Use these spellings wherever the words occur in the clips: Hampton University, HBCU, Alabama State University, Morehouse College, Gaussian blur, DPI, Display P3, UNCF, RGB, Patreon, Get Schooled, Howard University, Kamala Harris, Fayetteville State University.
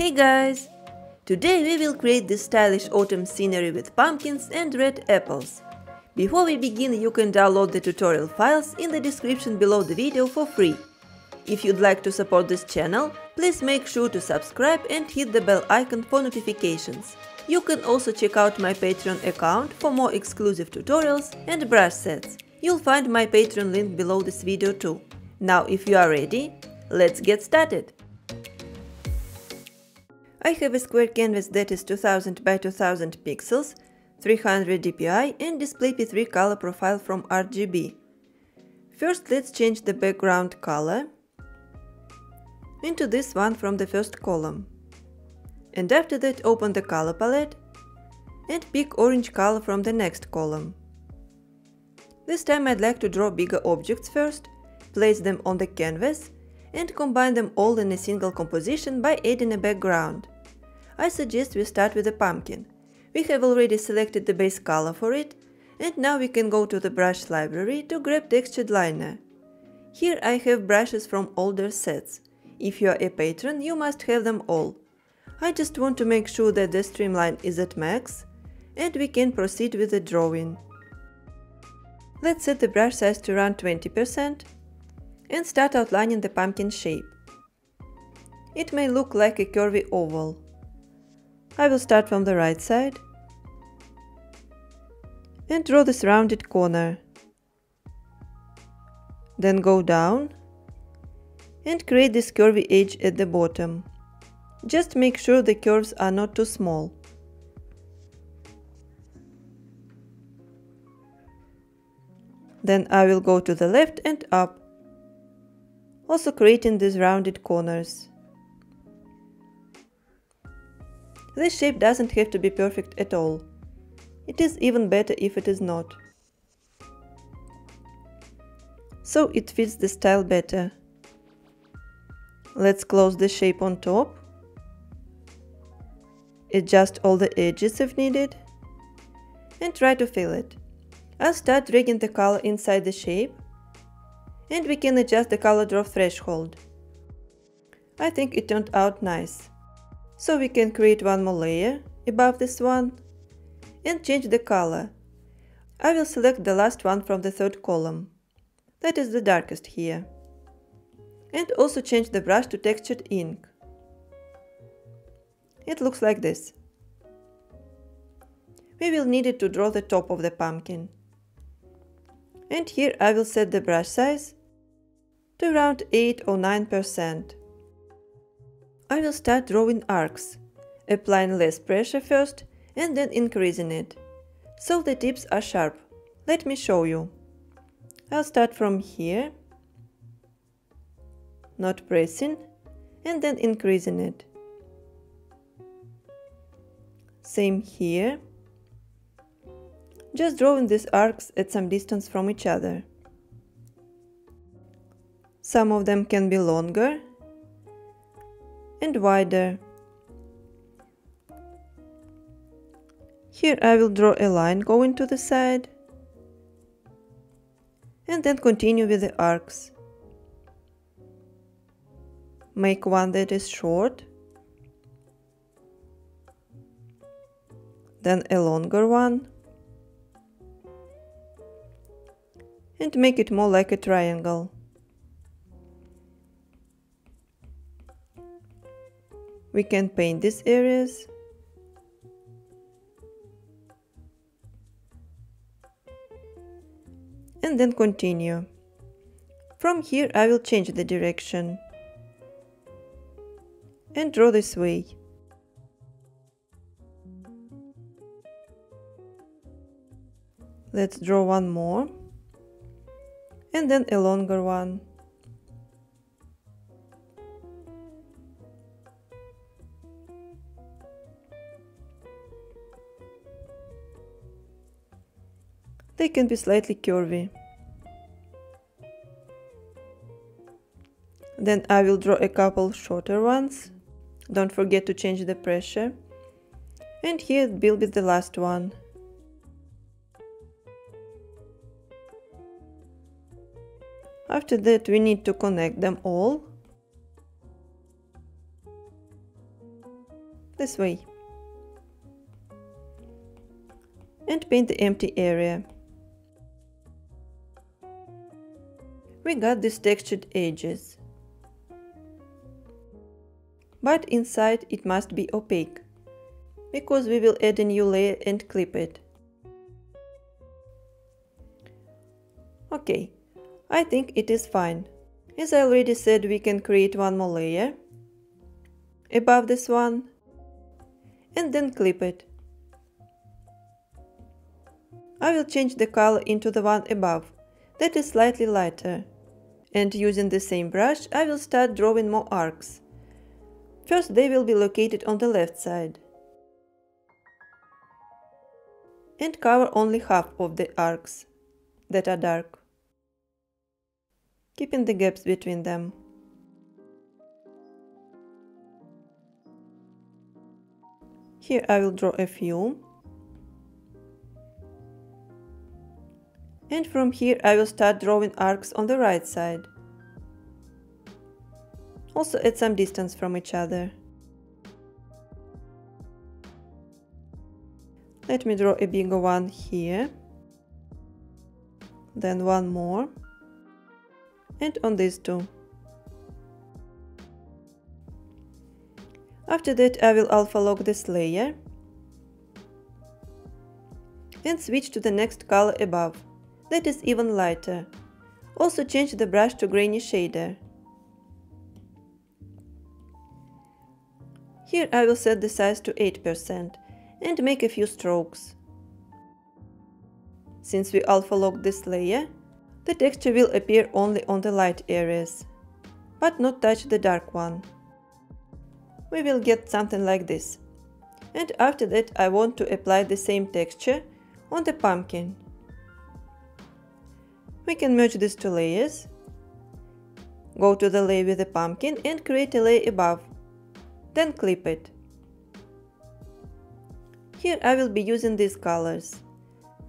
Hey guys! Today we will create this stylish autumn scenery with pumpkins and red apples. Before we begin, you can download the tutorial files in the description below the video for free. If you'd like to support this channel, please make sure to subscribe and hit the bell icon for notifications. You can also check out my Patreon account for more exclusive tutorials and brush sets. You'll find my Patreon link below this video too. Now, if you are ready, let's get started! I have a square canvas that is 2000 by 2000 pixels, 300 dpi and display P3 color profile from RGB. First, let's change the background color into this one from the first column. And after that, open the color palette and pick orange color from the next column. This time I'd like to draw bigger objects first, place them on the canvas and combine them all in a single composition by adding a background. I suggest we start with a pumpkin. We have already selected the base color for it, and now we can go to the brush library to grab textured liner. Here I have brushes from older sets. If you are a patron, you must have them all. I just want to make sure that the streamline is at max, and we can proceed with the drawing. Let's set the brush size to around 20% and start outlining the pumpkin shape. It may look like a curvy oval. I will start from the right side and draw this rounded corner. Then go down and create this curvy edge at the bottom. Just make sure the curves are not too small. Then I will go to the left and up, also creating these rounded corners. This shape doesn't have to be perfect at all. It is even better if it is not, so it fits the style better. Let's close the shape on top, adjust all the edges if needed, and try to fill it. I'll start dragging the color inside the shape, and we can adjust the color drop threshold. I think it turned out nice. So we can create one more layer above this one and change the color. I will select the last one from the third column, that is the darkest here, and also change the brush to textured ink. It looks like this. We will need it to draw the top of the pumpkin. And here I will set the brush size to around 8 or 9%. I will start drawing arcs, applying less pressure first and then increasing it, so the tips are sharp. Let me show you. I'll start from here, not pressing, and then increasing it. Same here, just drawing these arcs at some distance from each other. Some of them can be longer and wider. Here I will draw a line going to the side and then continue with the arcs. Make one that is short, then a longer one, and make it more like a triangle. We can paint these areas. And then continue. From here I will change the direction and draw this way. Let's draw one more and then a longer one. They can be slightly curvy. Then I will draw a couple shorter ones. Don't forget to change the pressure. And here it will be the last one. After that we need to connect them all this way and paint the empty area. We got these textured edges, but inside it must be opaque, because we will add a new layer and clip it. Okay, I think it is fine. As I already said, we can create one more layer above this one and then clip it. I will change the color into the one above, that is slightly lighter. And using the same brush, I will start drawing more arcs. First, they will be located on the left side. And cover only half of the arcs that are dark, keeping the gaps between them. Here I will draw a few. And from here I will start drawing arcs on the right side, also at some distance from each other. Let me draw a bigger one here, then one more, and on these two. After that I will alpha lock this layer and switch to the next color above, that is even lighter. Also change the brush to grainy shader. Here I will set the size to 8% and make a few strokes. Since we alpha locked this layer, the texture will appear only on the light areas, but not touch the dark one. We will get something like this. And after that I want to apply the same texture on the pumpkin. We can merge these two layers, go to the layer with the pumpkin and create a layer above, then clip it. Here I will be using these colors,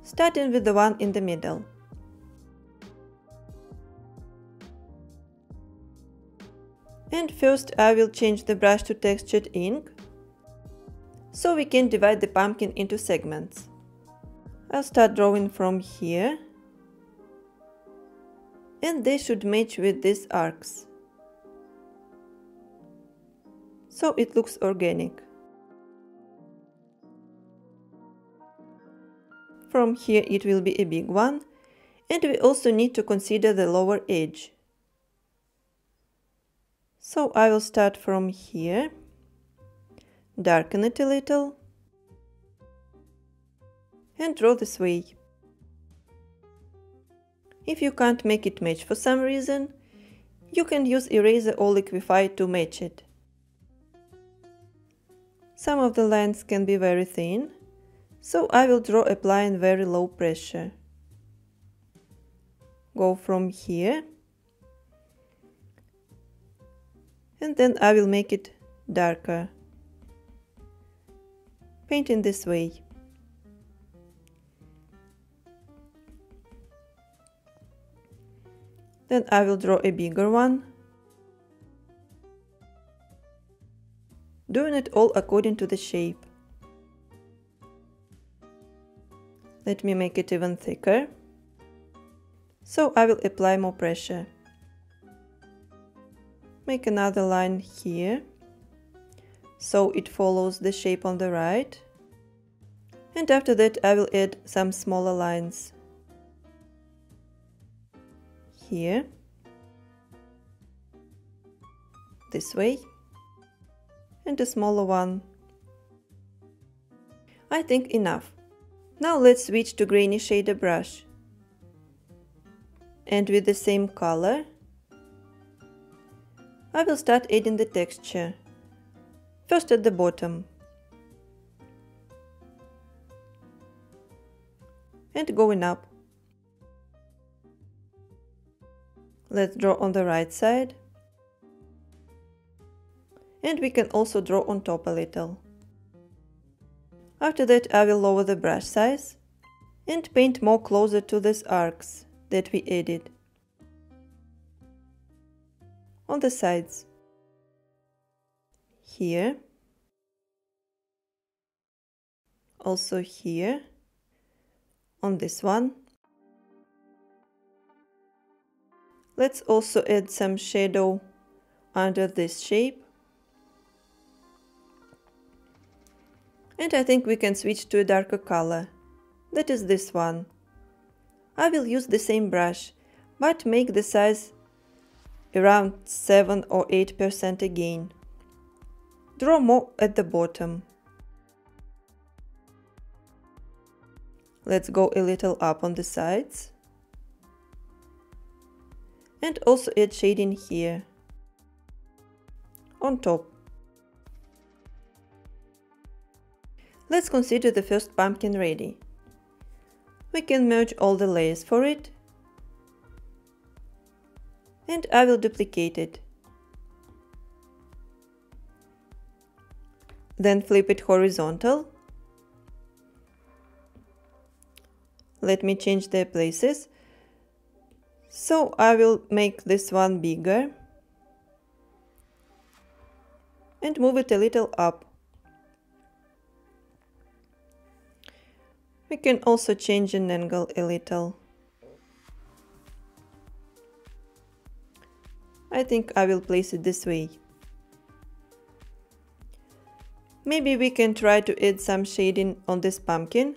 starting with the one in the middle. And first I will change the brush to textured ink, so we can divide the pumpkin into segments. I'll start drawing from here, and they should match with these arcs, so it looks organic. From here it will be a big one, and we also need to consider the lower edge. So I will start from here, darken it a little, and draw this way. If you can't make it match for some reason, you can use eraser or liquify to match it. Some of the lines can be very thin, so I will draw applying very low pressure. Go from here, and then I will make it darker, painting this way. Then I will draw a bigger one, doing it all according to the shape. Let me make it even thicker, so I will apply more pressure. Make another line here, so it follows the shape on the right, and after that I will add some smaller lines. Here, this way, and a smaller one. I think enough. Now let's switch to grainy shader brush, and with the same color I will start adding the texture, first at the bottom, and going up. Let's draw on the right side, and we can also draw on top a little. After that I will lower the brush size and paint more closer to these arcs that we added on the sides. Here also here on this one. Let's also add some shadow under this shape. And I think we can switch to a darker color. That is this one. I will use the same brush, but make the size around 7 or 8% again. Draw more at the bottom. Let's go a little up on the sides. And also add shading here, on top. Let's consider the first pumpkin ready. We can merge all the layers for it, and I will duplicate it. Then flip it horizontal. Let me change their places. So I will make this one bigger and move it a little up. We can also change an angle a little. I think I will place it this way. Maybe we can try to add some shading on this pumpkin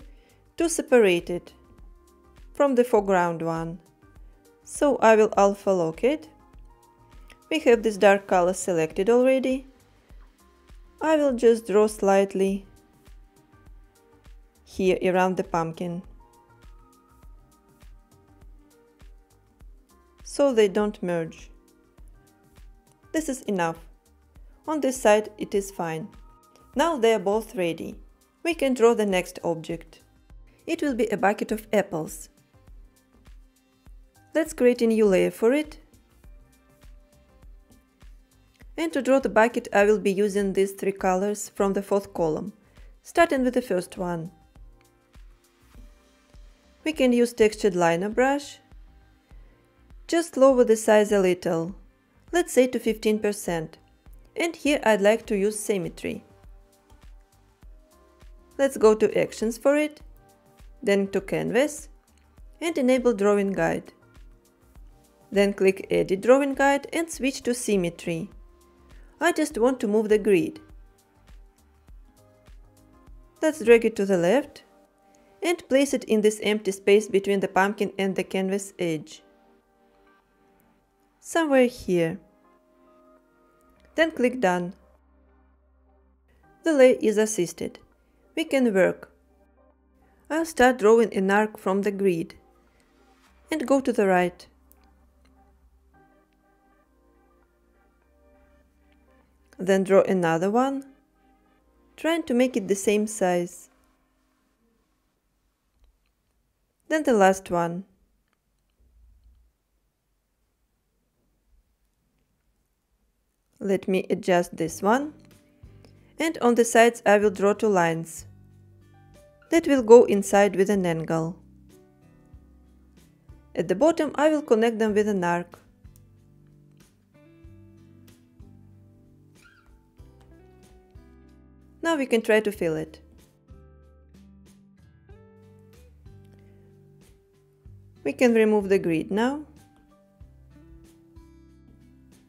to separate it from the foreground one. So I will alpha lock it. We have this dark color selected already. I will just draw slightly here around the pumpkin, so they don't merge. This is enough. On this side it is fine. Now they are both ready. We can draw the next object. It will be a bucket of apples. Let's create a new layer for it. And to draw the bucket I will be using these three colors from the fourth column, starting with the first one. We can use textured liner brush. Just lower the size a little, let's say to 15%. And here I'd like to use symmetry. Let's go to actions for it, then to canvas and enable drawing guide. Then click edit drawing guide and switch to symmetry. I just want to move the grid. Let's drag it to the left and place it in this empty space between the pumpkin and the canvas edge. Somewhere here. Then click done. The layer is assisted. We can work. I'll start drawing an arc from the grid and go to the right. Then draw another one, trying to make it the same size. Then the last one. Let me adjust this one. And on the sides I will draw two lines that will go inside with an angle. At the bottom I will connect them with an arc. Now we can try to fill it. We can remove the grid now,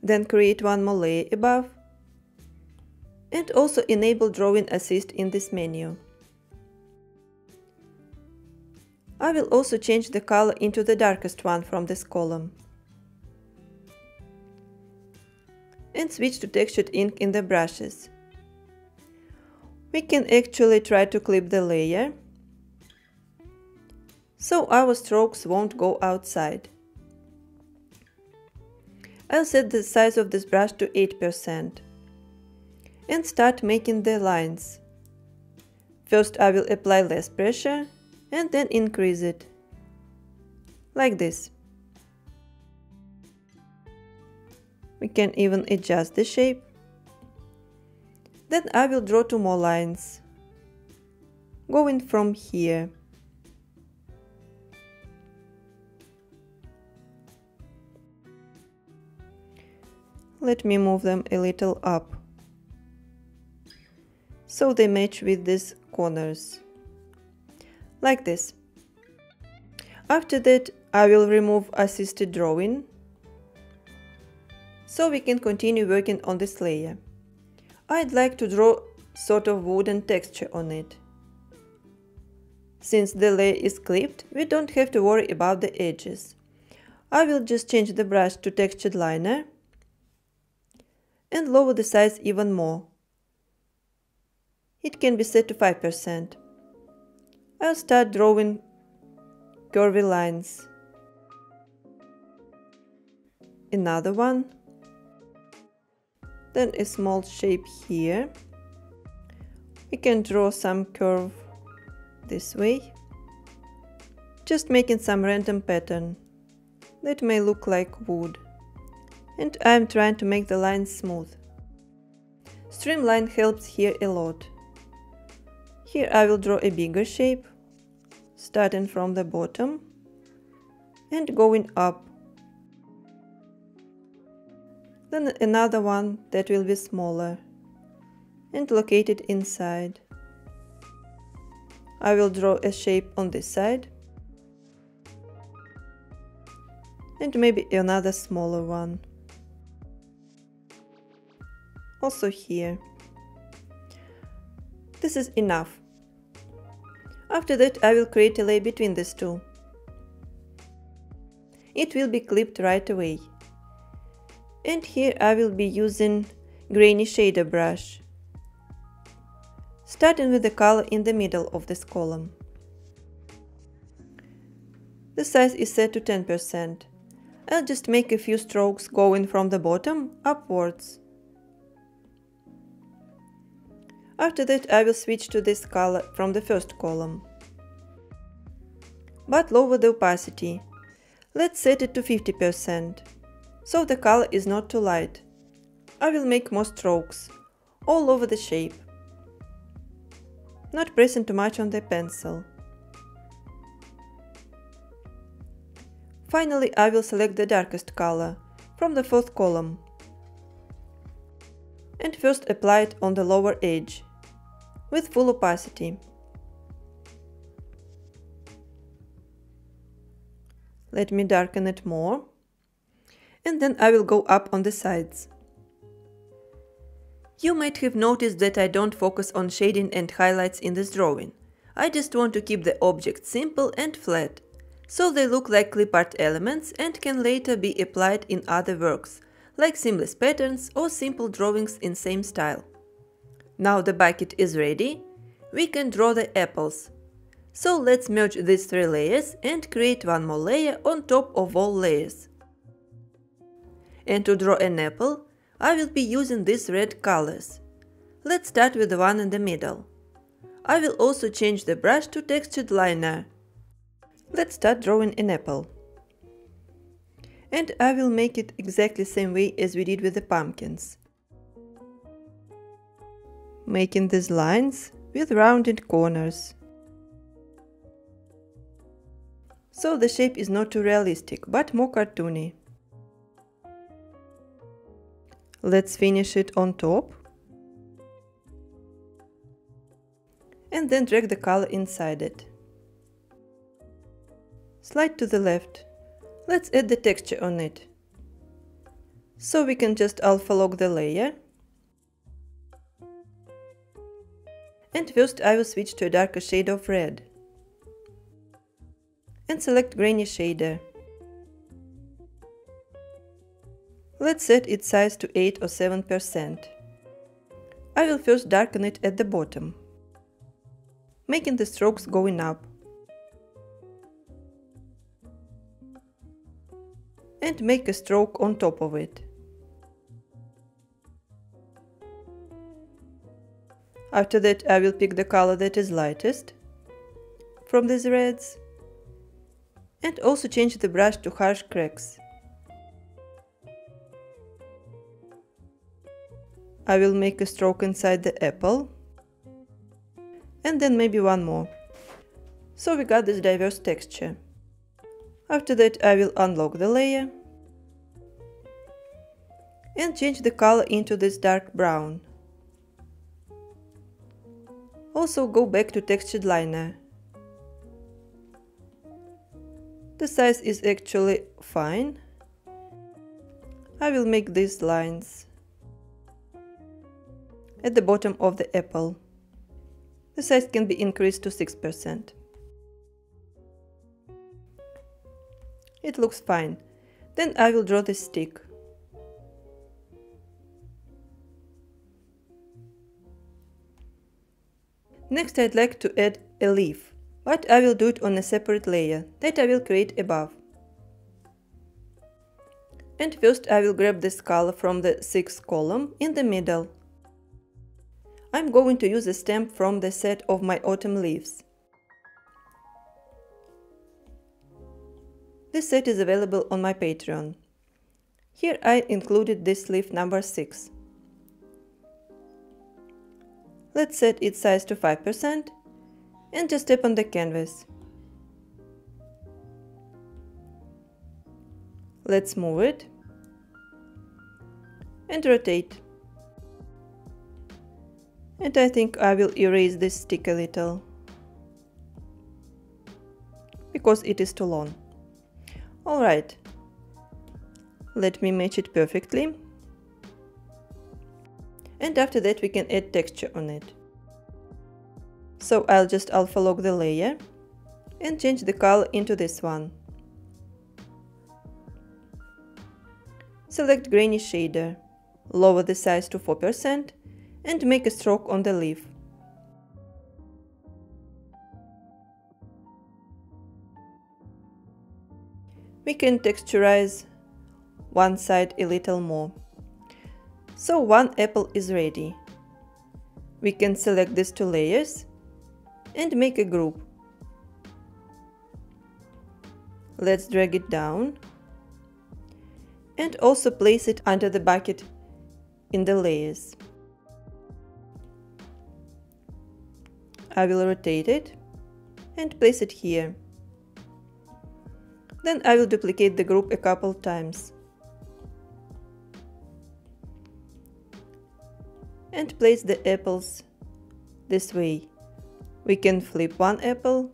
then create one more layer above and also enable drawing assist in this menu. I will also change the color into the darkest one from this column and switch to textured ink in the brushes. We can actually try to clip the layer, so our strokes won't go outside. I'll set the size of this brush to 8% and start making the lines. First I will apply less pressure and then increase it, like this. We can even adjust the shape. Then I will draw two more lines, going from here. Let me move them a little up, so they match with these corners. like this. After that, I will remove assisted drawing, so we can continue working on this layer. I'd like to draw sort of wooden texture on it. Since the layer is clipped, we don't have to worry about the edges. I will just change the brush to textured liner and lower the size even more. It can be set to 5%. I'll start drawing curvy lines. Another one. Then a small shape here. We can draw some curve this way. Just making some random pattern that may look like wood. And I'm trying to make the lines smooth. Streamline helps here a lot. Here I will draw a bigger shape, starting from the bottom and going up. Then another one that will be smaller and located inside. I will draw a shape on this side and maybe another smaller one. Also here. This is enough. After that, I will create a layer between these two. It will be clipped right away. And here I will be using grainy shader brush, starting with the color in the middle of this column. The size is set to 10%. I'll just make a few strokes going from the bottom upwards. After that, I will switch to this color from the first column, but lower the opacity. Let's set it to 50%, so the color is not too light. I will make more strokes all over the shape, not pressing too much on the pencil. Finally, I will select the darkest color from the fourth column and first apply it on the lower edge with full opacity. Let me darken it more, and then I will go up on the sides. You might have noticed that I don't focus on shading and highlights in this drawing. I just want to keep the objects simple and flat, so they look like clip art elements and can later be applied in other works, like seamless patterns or simple drawings in same style. Now the bucket is ready, we can draw the apples. So let's merge these three layers and create one more layer on top of all layers. And to draw an apple, I will be using these red colors. Let's start with the one in the middle. I will also change the brush to textured liner. Let's start drawing an apple. And I will make it exactly same way as we did with the pumpkins. Making these lines with rounded corners, so the shape is not too realistic, but more cartoony. Let's finish it on top. And then drag the color inside it. Slide to the left. Let's add the texture on it, so we can just alpha lock the layer. And first I will switch to a darker shade of red and select grainy shader. Let's set its size to 8 or 7%. I will first darken it at the bottom, making the strokes going up, and make a stroke on top of it. After that, I will pick the color that is lightest from these reds and also change the brush to harsh cracks. I will make a stroke inside the apple and then maybe one more. So we got this diverse texture. After that, I will unlock the layer and change the color into this dark brown. Also go back to textured liner The size is actually fine. I will make these lines at the bottom of the apple. The size can be increased to 6%. It looks fine. Then I will draw the stick. Next I'd like to add a leaf, but I will do it on a separate layer that I will create above. And first I will grab the skull from the 6th column in the middle. I'm going to use a stem from the set of my autumn leaves. This set is available on my Patreon. Here I included this leaf number 6. Let's set its size to 5% and just tap on the canvas. Let's move it and rotate. And I think I will erase this stick a little, because it is too long. Alright, let me match it perfectly. And after that we can add texture on it. So I'll just alpha lock the layer and change the color into this one. Select grainy shader, lower the size to 4%. And make a stroke on the leaf. We can texturize one side a little more. So one apple is ready. We can select these two layers and make a group. Let's drag it down and also place it under the bucket in the layers. I will rotate it and place it here. Then I will duplicate the group a couple times and place the apples this way. We can flip one apple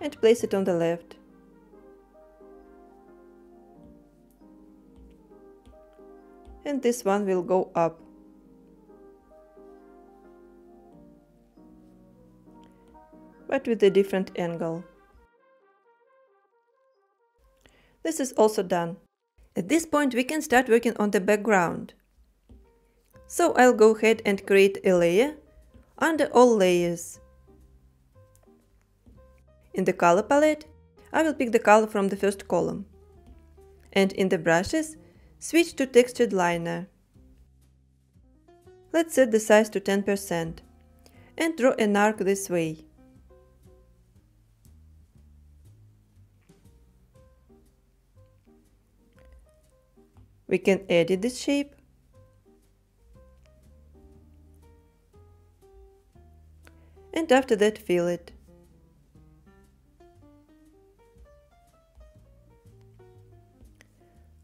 and place it on the left. And this one will go up. But with a different angle. This is also done. At this point we can start working on the background. So I'll go ahead and create a layer under all layers. In the color palette I will pick the color from the 1st column. And in the brushes switch to textured liner. Let's set the size to 10% and draw an arc this way. We can edit this shape and after that fill it.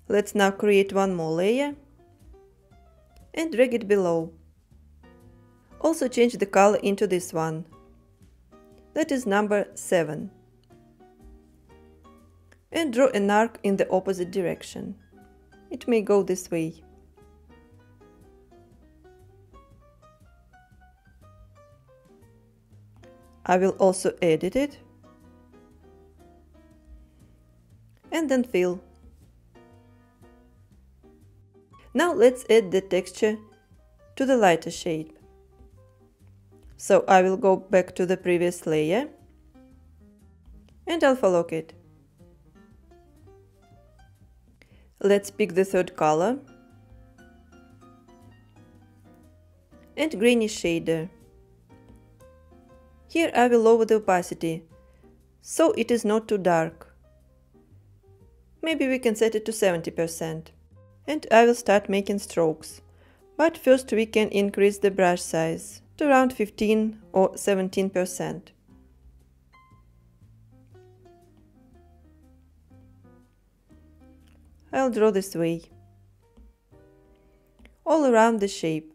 Let's now create one more layer and drag it below. Also change the color into this one. That is number 7. And draw an arc in the opposite direction. It may go this way. I will also edit it and then fill. Now let's add the texture to the lighter shade. So I will go back to the previous layer and alpha lock it. Let's pick the 3rd color and grainy shader. Here I will lower the opacity, so it is not too dark. Maybe we can set it to 70%. And I will start making strokes. But first we can increase the brush size to around 15 or 17%. I'll draw this way, all around the shape.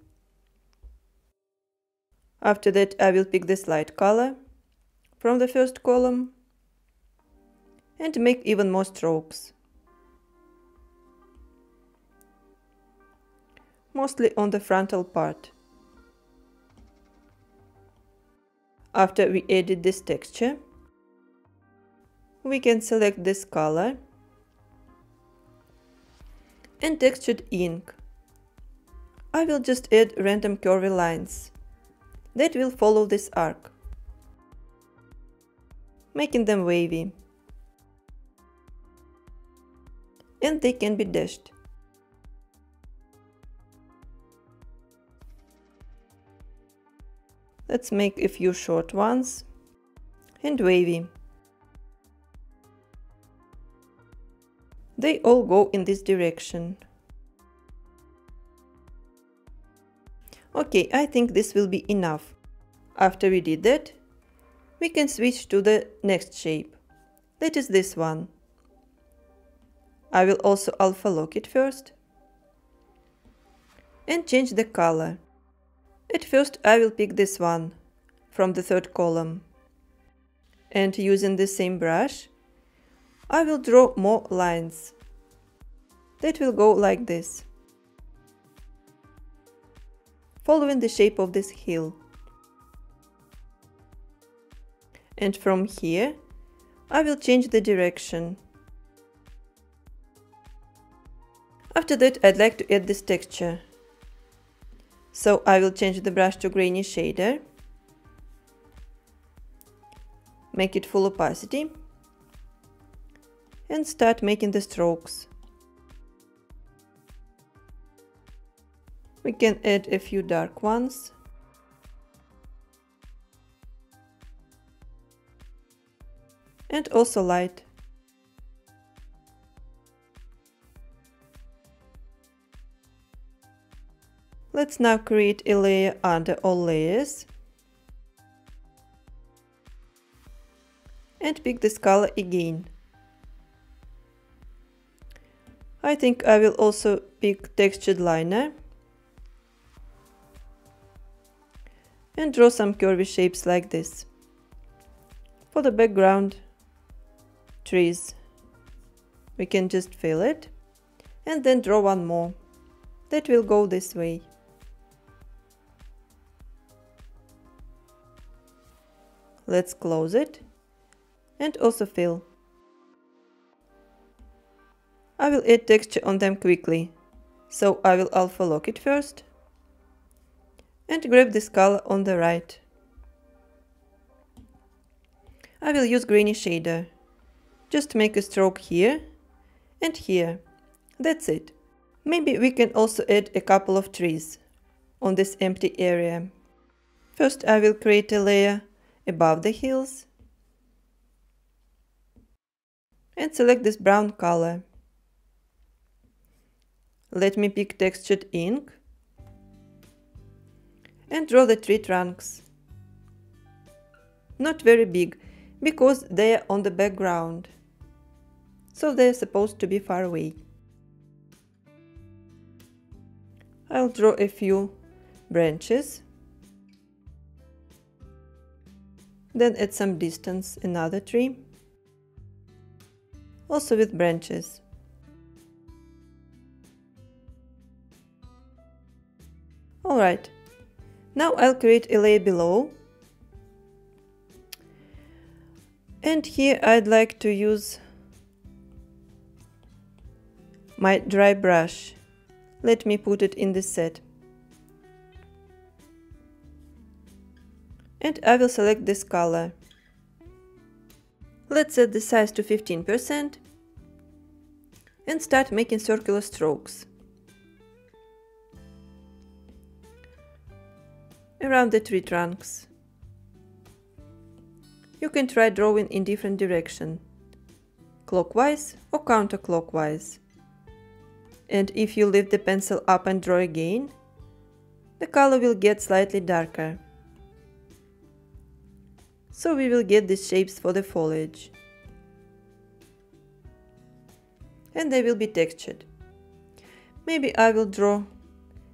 After that I will pick this light color from the 1st column and make even more strokes, mostly on the frontal part. After we added this texture, we can select this color and textured ink. I will just add random curvy lines that will follow this arc, making them wavy, and they can be dashed. Let's make a few short ones and wavy. They all go in this direction. Okay, I think this will be enough. After we did that, we can switch to the next shape. That is this one. I will also alpha lock it first and change the color. At first I will pick this one from the third column, and using the same brush I will draw more lines that will go like this, following the shape of this hill. And from here I will change the direction. After that I'd like to add this texture. So I will change the brush to grainy shader, make it full opacity, and start making the strokes. We can add a few dark ones. And also light. Let's now create a layer under all layers and pick this color again. I think I will also pick textured liner and draw some curvy shapes like this for the background trees. We can just fill it and then draw one more that will go this way. Let's close it and also fill. I will add texture on them quickly, so I will alpha lock it first and grab this color on the right. I will use grainy shader. Just make a stroke here and here. That's it. Maybe we can also add a couple of trees on this empty area. First I will create a layer above the hills and select this brown color. Let me pick textured ink and draw the tree trunks. Not very big, because they are on the background, so they are supposed to be far away. I'll draw a few branches, then at some distance another tree, also with branches. Alright, now I'll create a layer below, and here I'd like to use my dry brush. Let me put it in the set. And I will select this color. Let's set the size to 15% and start making circular strokes around the tree trunks. You can try drawing in different direction, clockwise or counterclockwise. And if you lift the pencil up and draw again, the color will get slightly darker. So we will get these shapes for the foliage. And they will be textured. Maybe I will draw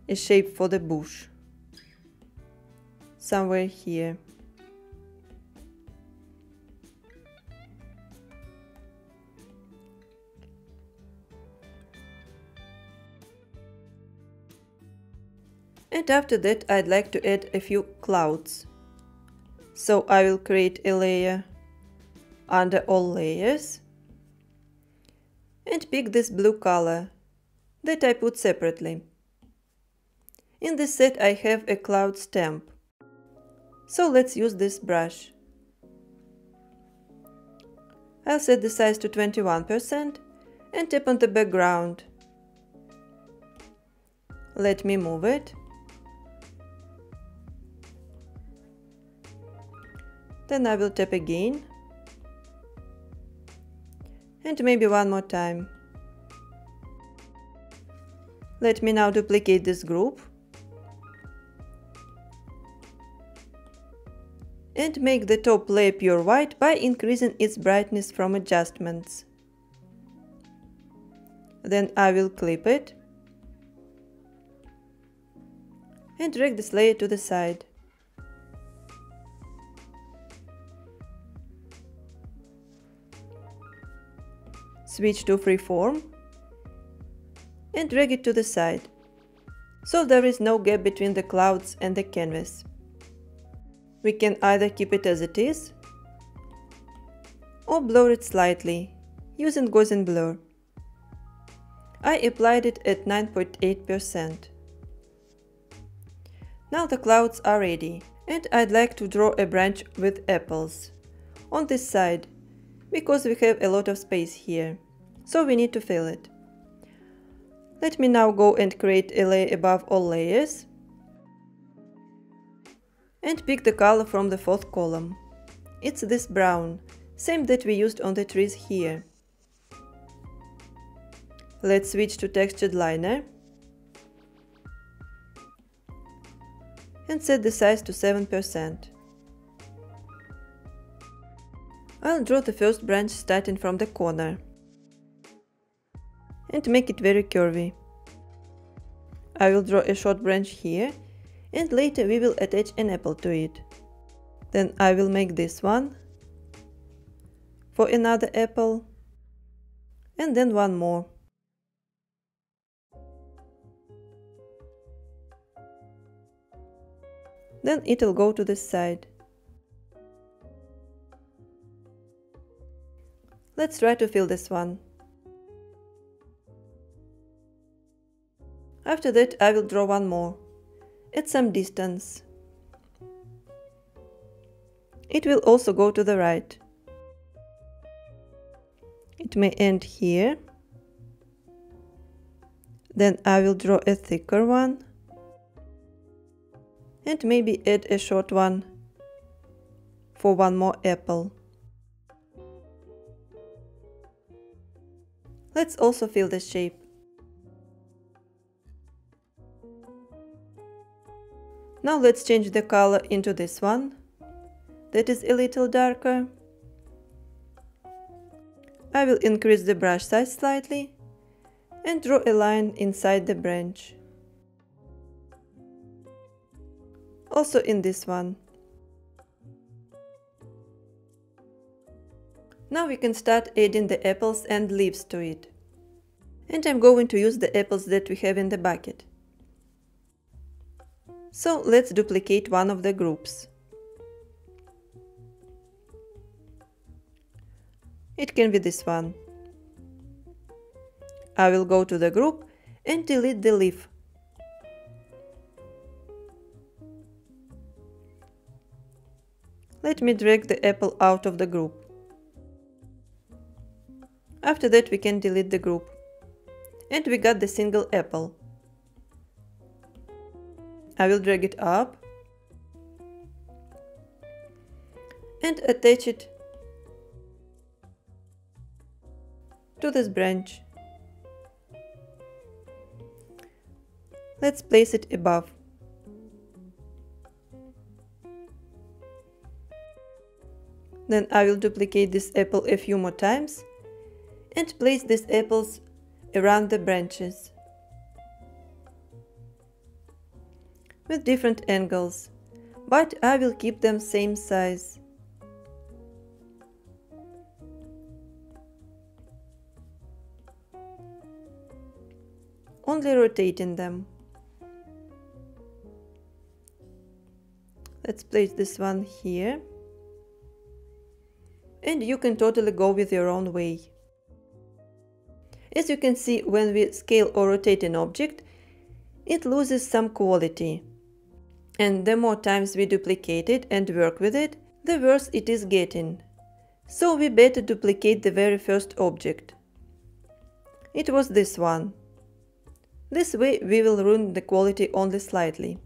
a shape for the bush. Somewhere here. and after that I'd like to add a few clouds. So I will create a layer under all layers and pick this blue color that I put separately. In this set I have a cloud stamp, so let's use this brush. I'll set the size to 21% and tap on the background. Let me move it. Then I will tap again and maybe one more time. Let me now duplicate this group and make the top layer pure white by increasing its brightness from adjustments. Then I will clip it and drag this layer to the side. Switch to freeform and drag it to the side, so there is no gap between the clouds and the canvas. We can either keep it as it is or blur it slightly using Gaussian blur. I applied it at 9.8%. Now the clouds are ready, and I'd like to draw a branch with apples on this side because we have a lot of space here, so we need to fill it. Let me now go and create a layer above all layers and pick the color from the fourth column. It's this brown, same that we used on the trees here. Let's switch to textured liner and set the size to 7%. I'll draw the first branch starting from the corner and make it very curvy. I will draw a short branch here, and later we will attach an apple to it. Then I will make this one for another apple, and then one more. Then it'll go to this side. Let's try to fill this one. After that I will draw one more at some distance. It will also go to the right. It may end here. Then I will draw a thicker one and maybe add a short one for one more apple. Let's also fill the shape. Now let's change the color into this one that is a little darker. I will increase the brush size slightly and draw a line inside the branch. Also in this one. Now we can start adding the apples and leaves to it. And I'm going to use the apples that we have in the bucket. So let's duplicate one of the groups. It can be this one. I will go to the group and delete the leaf. Let me drag the apple out of the group. After that we can delete the group. And we got the single apple. I will drag it up and attach it to this branch. Let's place it above. Then I will duplicate this apple a few more times and place these apples around the branches with different angles, but I will keep them same size. Only rotating them. Let's place this one here. And you can totally go with your own way. As you can see, when we scale or rotate an object, it loses some quality. And the more times we duplicate it and work with it, the worse it is getting. So we better duplicate the very first object. It was this one. This way we will ruin the quality only slightly.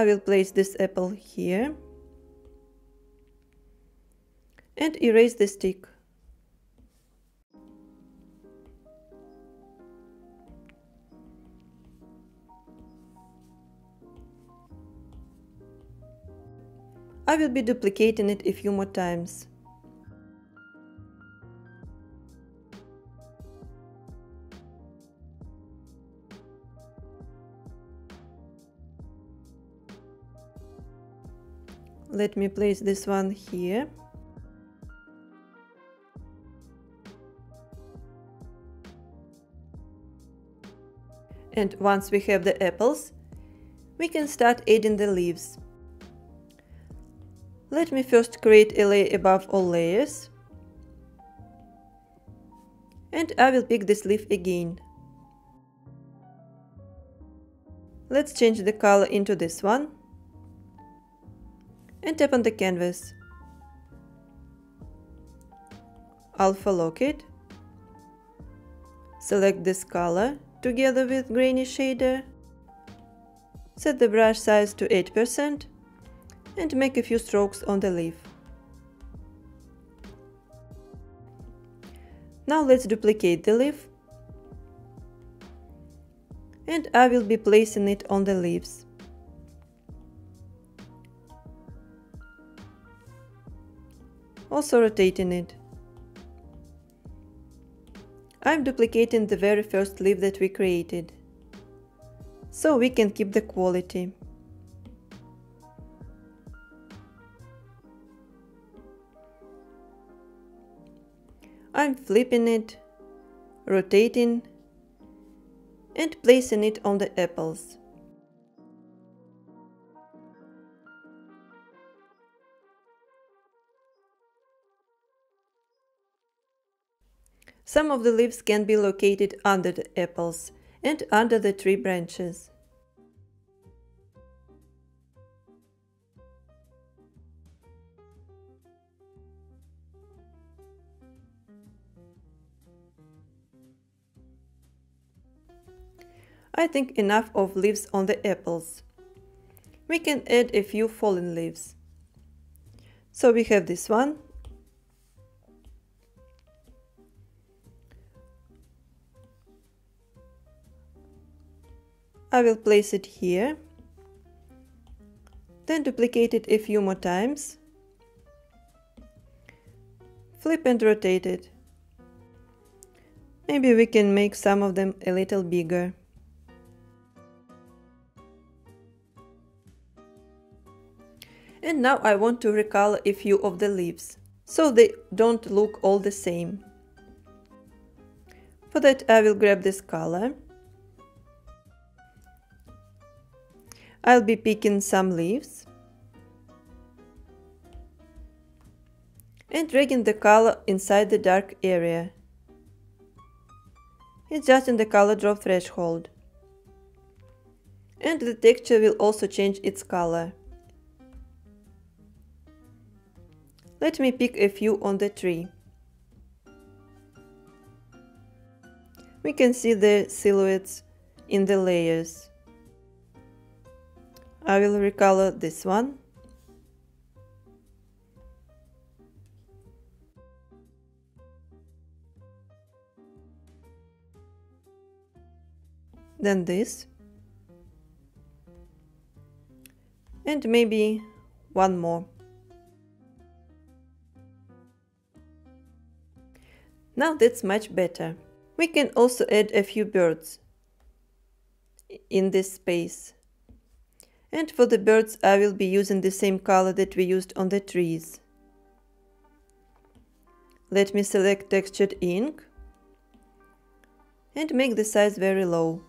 I will place this apple here and erase the stick. I will be duplicating it a few more times. Let me place this one here. And once we have the apples, we can start adding the leaves. Let me first create a layer above all layers. And I will pick this leaf again. Let's change the color into this one. And tap on the canvas. Alpha lock it. Select this color together with grainy shader. Set the brush size to 8%. And make a few strokes on the leaf. Now let's duplicate the leaf. And I will be placing it on the leaves. Also rotating it. I'm duplicating the very first leaf that we created, so we can keep the quality. I'm flipping it, rotating, and placing it on the apples. Some of the leaves can be located under the apples and under the tree branches. I think enough of leaves on the apples. We can add a few fallen leaves. So we have this one. I will place it here. Then duplicate it a few more times. Flip and rotate it. Maybe we can make some of them a little bigger. And now I want to recolor a few of the leaves, so they don't look all the same. For that I will grab this color. I'll be picking some leaves and dragging the color inside the dark area. Adjusting the color drop threshold. And the texture will also change its color. Let me pick a few on the tree. We can see the silhouettes in the layers. I will recolor this one. Then this. And maybe one more. Now that's much better. We can also add a few birds in this space. And for the birds I will be using the same color that we used on the trees. Let me select textured ink and make the size very low.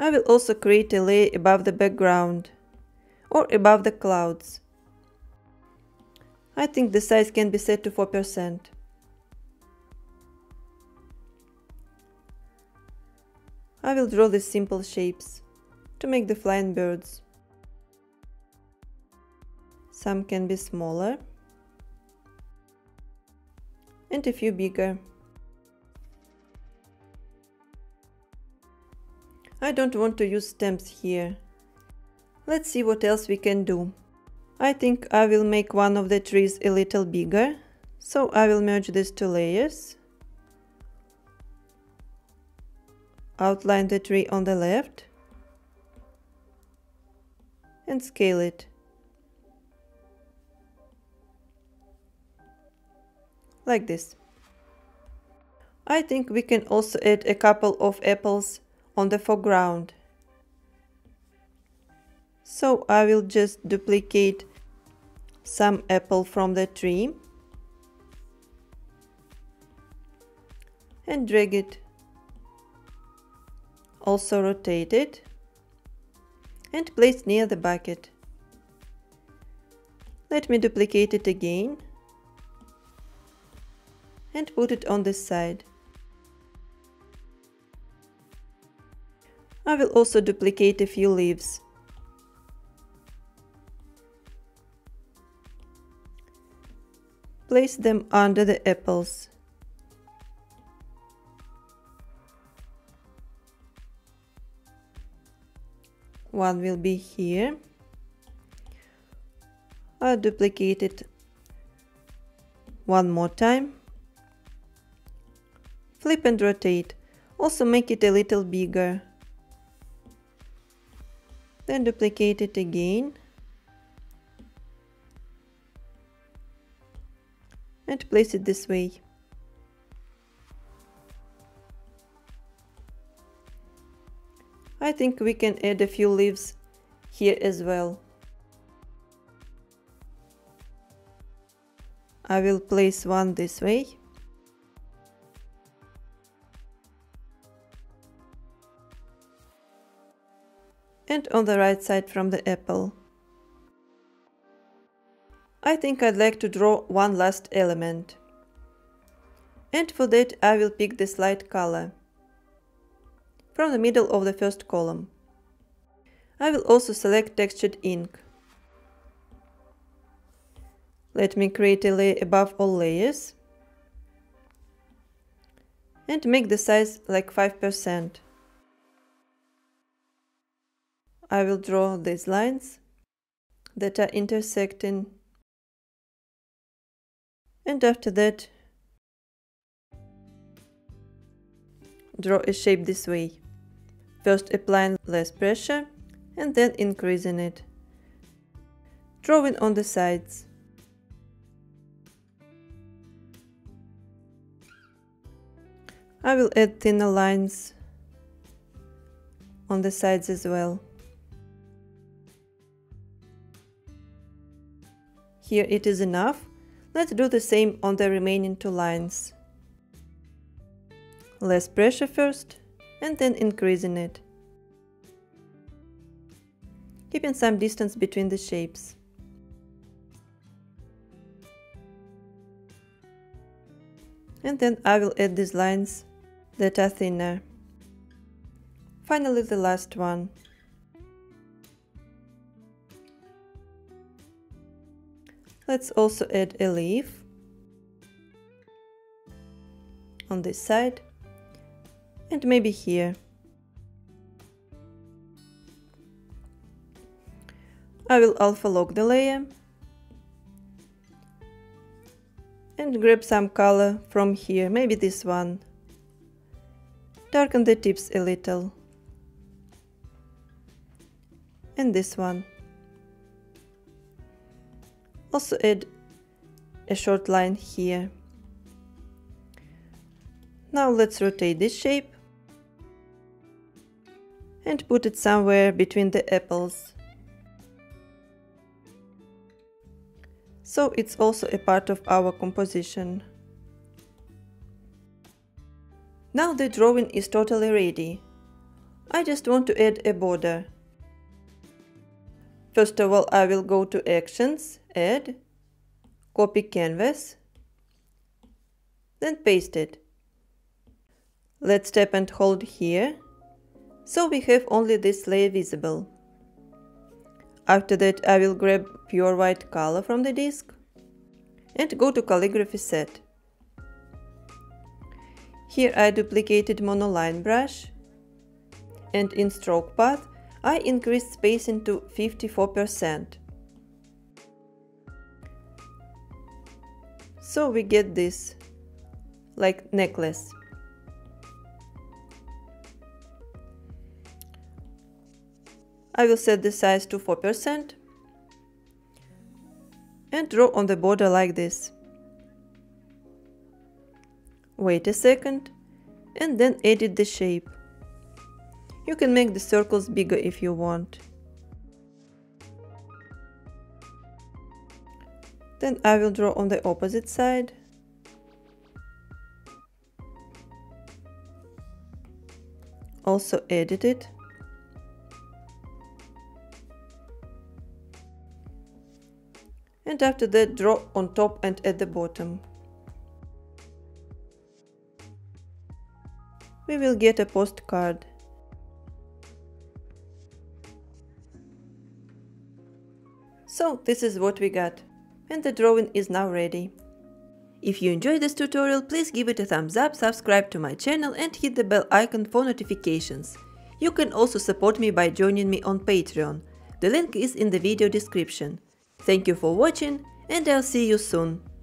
I will also create a layer above the background or above the clouds. I think the size can be set to 4%. I will draw these simple shapes to make the flying birds. Some can be smaller and a few bigger. I don't want to use stems here. Let's see what else we can do. I think I will make one of the trees a little bigger, so I will merge these two layers. Outline the tree on the left and scale it. Like this. I think we can also add a couple of apples on the foreground. So I will just duplicate some apple from the tree and drag it. Also rotate it and place near the bucket. Let me duplicate it again and put it on this side. I will also duplicate a few leaves. Place them under the apples. One will be here. I'll duplicate it one more time. Flip and rotate. Also make it a little bigger. Then duplicate it again. And place it this way. I think we can add a few leaves here as well. I will place one this way. And on the right side from the apple. I think I'd like to draw one last element. And for that I will pick this light color from the middle of the first column. I will also select textured ink. Let me create a layer above all layers and make the size like 5%. I will draw these lines that are intersecting, and after that draw a shape this way, first applying less pressure and then increasing it, drawing on the sides. I will add thinner lines on the sides as well. Here it is enough. Let's do the same on the remaining two lines. Less pressure first and then increasing it, keeping some distance between the shapes. And then I will add these lines that are thinner. Finally, the last one. Let's also add a leaf on this side. And maybe here. I will alpha lock the layer and grab some color from here, maybe this one. Darken the tips a little. And this one. Also add a short line here. Now let's rotate this shape and put it somewhere between the apples. So it's also a part of our composition. Now the drawing is totally ready. I just want to add a border. First of all, I will go to Actions, Add, Copy Canvas, then paste it. Let's tap and hold here, so we have only this layer visible. After that, I will grab pure white color from the disk and go to Calligraphy Set. Here I duplicated monoline brush, and in Stroke Path I increased spacing to 54%. So we get this, like necklace. I will set the size to 4% and draw on the border like this. Wait a second and then edit the shape. You can make the circles bigger if you want. Then I will draw on the opposite side. Also edit it. And after that, draw on top and at the bottom. We will get a postcard. So this is what we got, and the drawing is now ready. If you enjoyed this tutorial, please give it a thumbs up, subscribe to my channel and hit the bell icon for notifications. You can also support me by joining me on Patreon. The link is in the video description. Thank you for watching, and I'll see you soon.